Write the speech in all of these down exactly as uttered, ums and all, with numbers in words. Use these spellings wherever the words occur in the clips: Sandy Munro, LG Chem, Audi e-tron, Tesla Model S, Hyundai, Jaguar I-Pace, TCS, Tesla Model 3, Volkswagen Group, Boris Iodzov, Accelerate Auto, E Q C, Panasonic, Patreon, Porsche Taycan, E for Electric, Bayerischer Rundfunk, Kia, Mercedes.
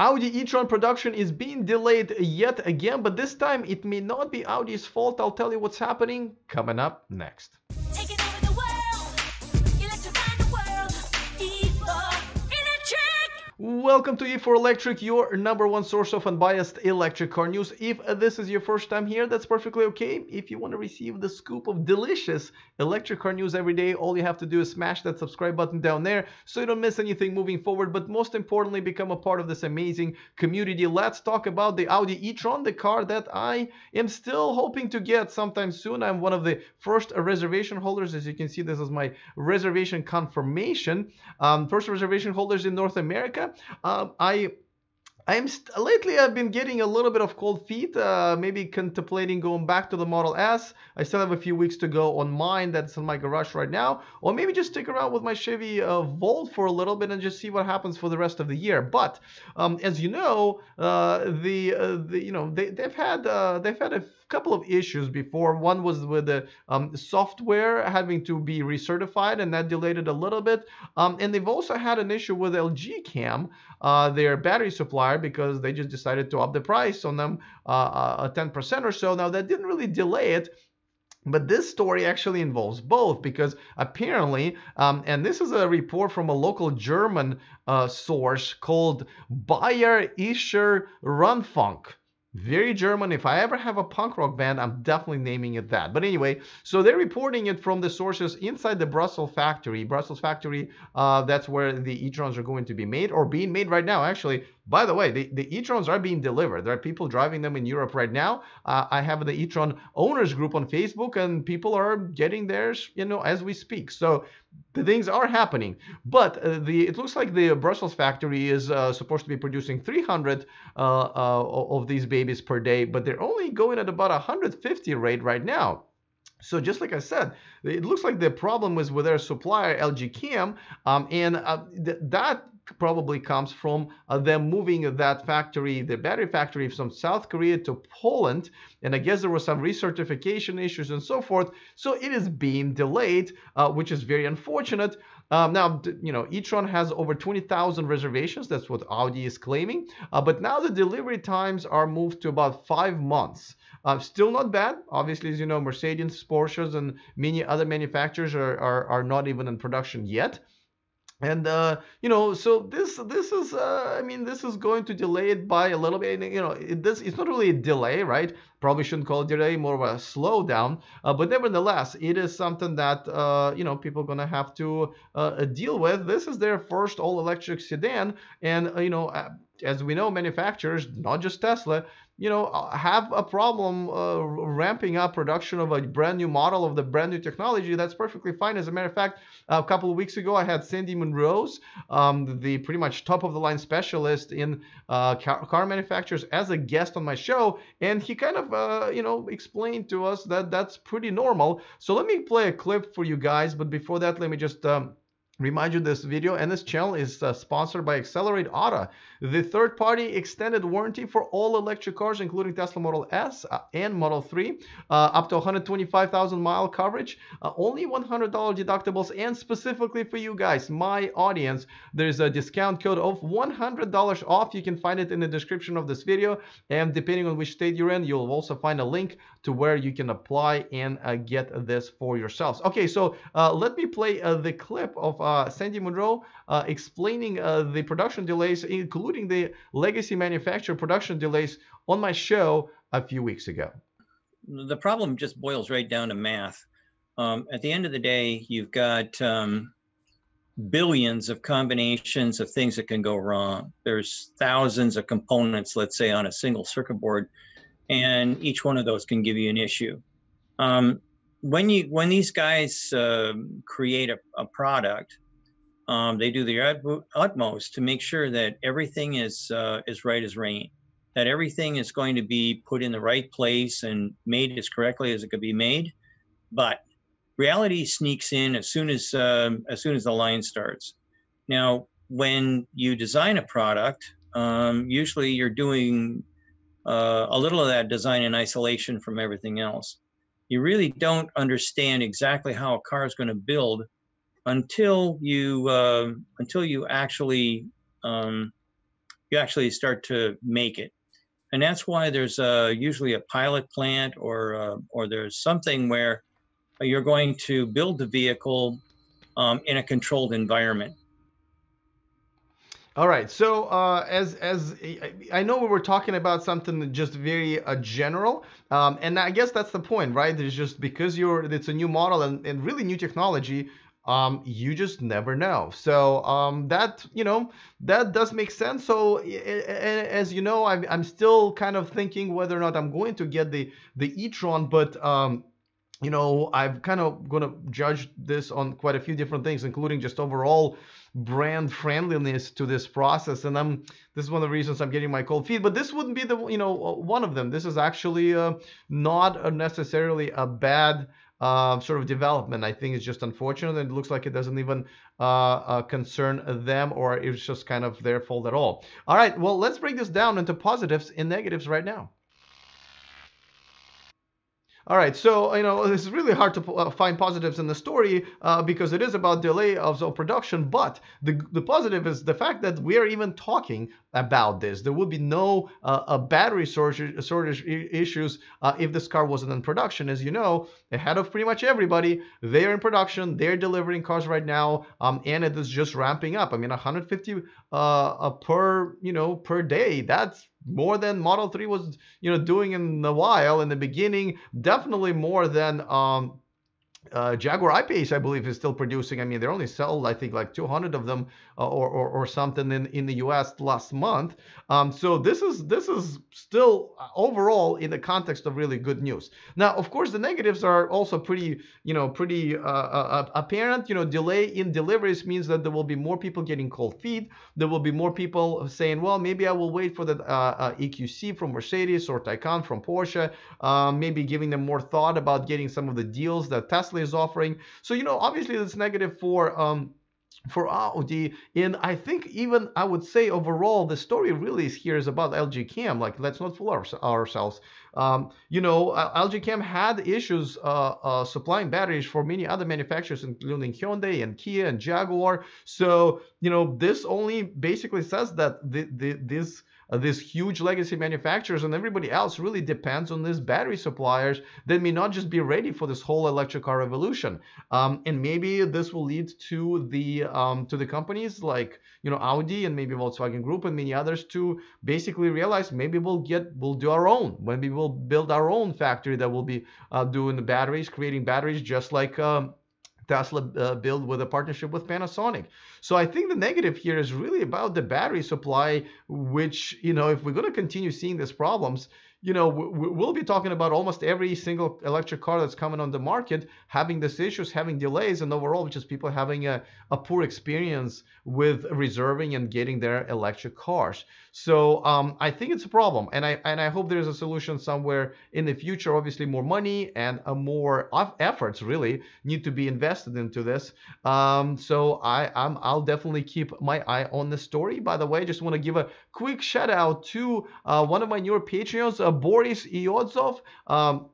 Audi e-tron production is being delayed yet again, but this time it may not be Audi's fault. I'll tell you what's happening coming up next. Taking over the world, electrifying the world, E for Electric! Welcome to E for Electric, your number one source of unbiased electric car news. If this is your first time here, that's perfectly okay. If you want to receive the scoop of delicious electric car news every day, all you have to do is smash that subscribe button down there so you don't miss anything moving forward, but most importantly, become a part of this amazing community. Let's talk about the Audi e-tron, the car that I am still hoping to get sometime soon. I'm one of the first reservation holders. As you can see, this is my reservation confirmation. Um, first reservation holders in North America. Um, I... I'm lately I've been getting a little bit of cold feet, uh, maybe contemplating going back to the Model S. I still have a few weeks to go on mine that's in my garage right now. Or maybe just stick around with my Chevy uh, Volt for a little bit and just see what happens for the rest of the year. But um, as you know, uh, the, uh, the you know they, they've had uh, they've had a couple of issues before. One was with the um, software having to be recertified, and that delayed it a little bit. Um, and they've also had an issue with L G Chem, uh, their battery supplier, because they just decided to up the price on them uh, ten percent or so. Now, that didn't really delay it. But this story actually involves both, because apparently, um, and this is a report from a local German uh, source called Bayerischer Rundfunk. Very German. If I ever have a punk rock band, I'm definitely naming it that. But anyway, so they're reporting it from the sources inside the Brussels factory. Brussels factory, uh, that's where the e-trons are going to be made, or being made right now, actually. By the way, the, the e-trons are being delivered. There are people driving them in Europe right now. Uh, I have the e-tron owners group on Facebook, and people are getting theirs, you know, as we speak. So the things are happening. But uh, the it looks like the Brussels factory is uh, supposed to be producing three hundred uh, uh, of these babies per day, but they're only going at about one hundred fifty rate right now. So just like I said, it looks like the problem was with their supplier, L G Chem, um, and uh, th that. probably comes from uh, them moving that factory, the battery factory, from South Korea to Poland. And I guess there was some recertification issues and so forth. So it is being delayed, uh, which is very unfortunate. Um, now, you know, e-tron has over twenty thousand reservations. That's what Audi is claiming. Uh, but now the delivery times are moved to about five months. Uh, still not bad. Obviously, as you know, Mercedes, Porsches, and many other manufacturers are, are, are not even in production yet. And, uh, you know, so this this is, uh, I mean, this is going to delay it by a little bit. You know, it does, it's not really a delay, right? Probably shouldn't call it delay, more of a slowdown. Uh, but nevertheless, it is something that, uh, you know, people are going to have to uh, deal with. This is their first all-electric sedan. And, uh, you know, uh, as we know, manufacturers, not just Tesla, you know, have a problem uh, ramping up production of a brand new model of the brand new technology. That's perfectly fine. As a matter of fact, a couple of weeks ago, I had Sandy Munro, um, the pretty much top of the line specialist in uh, car, car manufacturers, as a guest on my show. And he kind of, uh, you know, explained to us that that's pretty normal. So let me play a clip for you guys. But before that, let me just... Um, Remind you, this video and this channel is uh, sponsored by Accelerate Auto, the third-party extended warranty for all electric cars, including Tesla Model S uh, and Model three, uh, up to one hundred twenty-five thousand mile coverage, uh, only one hundred dollars deductibles, and specifically for you guys, my audience, there's a discount code of one hundred dollars off. You can find it in the description of this video, and depending on which state you're in, you'll also find a link to where you can apply and uh, get this for yourselves. Okay, so uh, let me play uh, the clip of... Uh, Uh, Sandy Munro uh, explaining uh, the production delays, including the legacy manufacturer production delays, on my show a few weeks ago. The problem just boils right down to math. Um, at the end of the day, you've got um, billions of combinations of things that can go wrong. There's thousands of components, let's say, on a single circuit board, and each one of those can give you an issue. Um, When you when these guys uh, create a, a product, um, they do their utmost to make sure that everything is uh, is right as rain, that everything is going to be put in the right place and made as correctly as it could be made. But reality sneaks in as soon as um, as soon as the line starts. Now, when you design a product, um, usually you're doing uh, a little of that design in isolation from everything else. You really don't understand exactly how a car is going to build until you uh, until you actually um, you actually start to make it. And that's why there's uh, usually a pilot plant or, uh, or there's something where you're going to build the vehicle um, in a controlled environment. All right. So uh, as as I know we were talking about something just very uh, general, um, and I guess that's the point, right? There's just because you're it's a new model and, and really new technology, um, you just never know. So um, that you know that does make sense. So as you know, I'm I'm still kind of thinking whether or not I'm going to get the the e-tron, but um, you know, I'm kind of going to judge this on quite a few different things, including just overall brand friendliness to this process. And I'm this is one of the reasons I'm getting my cold feet, but this wouldn't be the you know one of them. This is actually uh, not a necessarily a bad uh, sort of development. I think it's just unfortunate, and it looks like it doesn't even uh, uh, concern them, or it's just kind of their fault at all. All right, well, let's break this down into positives and negatives right now. All right, so you know it's really hard to uh, find positives in the story uh, because it is about delay of production. But the the positive is the fact that we are even talking about this. There would be no uh, a battery shortage, shortage issues uh, if this car wasn't in production. As you know, ahead of pretty much everybody, they are in production. They're delivering cars right now, um, and it is just ramping up. I mean, one hundred fifty uh, uh, per you know per day. That's more than Model three was, you know, doing in a while in the beginning. Definitely more than um, uh, Jaguar I-Pace, I believe, is still producing. I mean, they only sold, I think, like two hundred of them uh, or, or or something in in the U S last month. Um, so this is this is still overall in the context of really good news. Now, of course, the negatives are also pretty, you know, pretty uh, uh, apparent. You know, delay in deliveries means that there will be more people getting cold feet. There will be more people saying, well, maybe I will wait for the uh, uh, E Q C from Mercedes or Taycan from Porsche. Uh, maybe giving them more thought about getting some of the deals that Tesla is offering. So, you know, obviously it's negative for um, for Audi, and I think even I would say overall the story really is here is about L G Chem. Like, let's not fool our, ourselves. Um, you know, L G Chem had issues uh, uh, supplying batteries for many other manufacturers, including Hyundai and Kia and Jaguar. So, you know, this only basically says that the, the, this Uh, these huge legacy manufacturers and everybody else really depends on these battery suppliers that may not just be ready for this whole electric car revolution. Um, and maybe this will lead to the um, to the companies like you know Audi and maybe Volkswagen Group and many others to basically realize maybe we'll get we'll do our own. Maybe we'll build our own factory that will be uh, doing the batteries, creating batteries, just like Um, Tesla uh, build with a partnership with Panasonic. So I think the negative here is really about the battery supply, which, you know, if we're going to continue seeing these problems, you know, we'll be talking about almost every single electric car that's coming on the market having these issues, having delays, and overall just people having a, a poor experience with reserving and getting their electric cars. So um, I think it's a problem, and I and I hope there's a solution somewhere in the future. Obviously, more money and a more efforts really need to be invested into this. Um, so I I'm, I'll definitely keep my eye on the story. By the way, I just want to give a quick shout out to uh, one of my newer Patreons. Uh, Boris Iodzov. Um,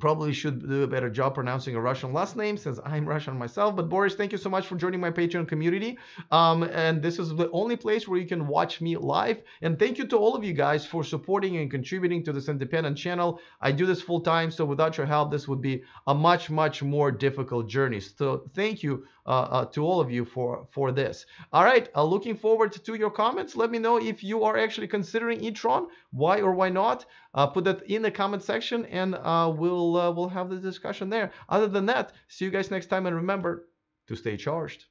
probably should do a better job pronouncing a Russian last name since I'm Russian myself. But Boris, thank you so much for joining my Patreon community. Um, and this is the only place where you can watch me live. And thank you to all of you guys for supporting and contributing to this independent channel. I do this full time, so without your help, this would be a much, much more difficult journey. So thank you uh, uh, to all of you for, for this. All right, uh, looking forward to your comments. Let me know if you are actually considering e-tron, why or why not. Uh, put that in the comment section, and uh, we'll uh, we'll have the discussion there. Other than that, see you guys next time, and remember to stay charged.